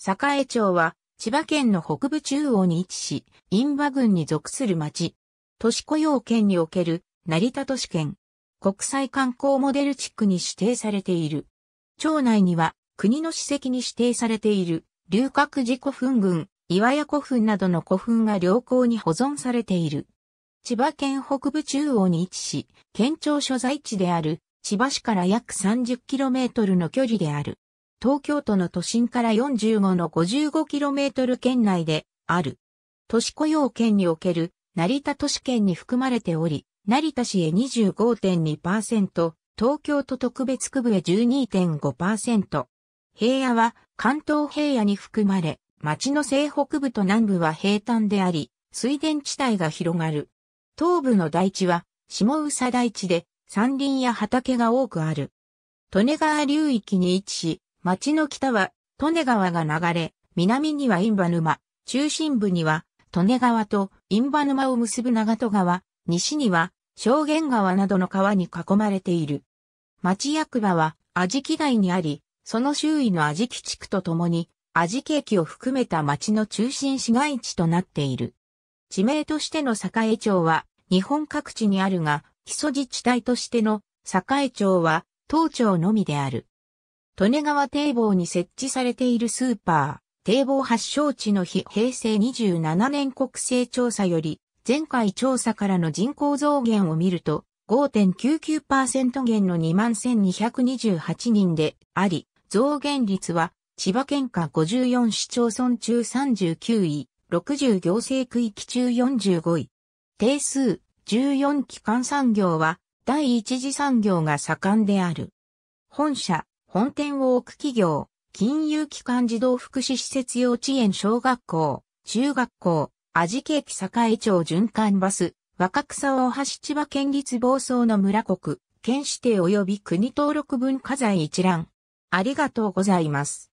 栄町は、千葉県の北部中央に位置し、印旛郡に属する町。都市雇用圏における成田都市圏。国際観光モデル地区に指定されている。町内には、国の史跡に指定されている、龍角寺古墳群、岩屋古墳などの古墳が良好に保存されている。千葉県北部中央に位置し、県庁所在地である、千葉市から約 30km の距離である。東京都の都心から45の 55km 圏内である。都市雇用圏における成田都市圏に含まれており、成田市へ 25.2%、東京都特別区部へ 12.5%。平野は関東平野に含まれ、町の西北部と南部は平坦であり、水田地帯が広がる。東部の台地は下宇佐台地で山林や畑が多くある。利根川流域に位置し、町の北は、利根川が流れ、南には印旛沼、中心部には、利根川と印旛沼を結ぶ長門川、西には、小源川などの川に囲まれている。町役場は、安食台にあり、その周囲の安食地区とともに、安食駅を含めた町の中心市街地となっている。地名としての栄町は、日本各地にあるが、基礎自治体としての栄町は、当町のみである。利根川堤防に設置されているスーパー、堤防発祥地の日平成27年国勢調査より、前回調査からの人口増減を見ると、5.99% 減の 21,228 人であり、増減率は、千葉県下54市町村中39位、60行政区域中45位。定数、14基幹産業は、第一次産業が盛んである。本店を置く企業、金融機関児童福祉施設幼稚園小学校、中学校、安食駅栄町循環バス、若草大橋千葉県立房総の村国、県指定及び国登録文化財一覧。ありがとうございます。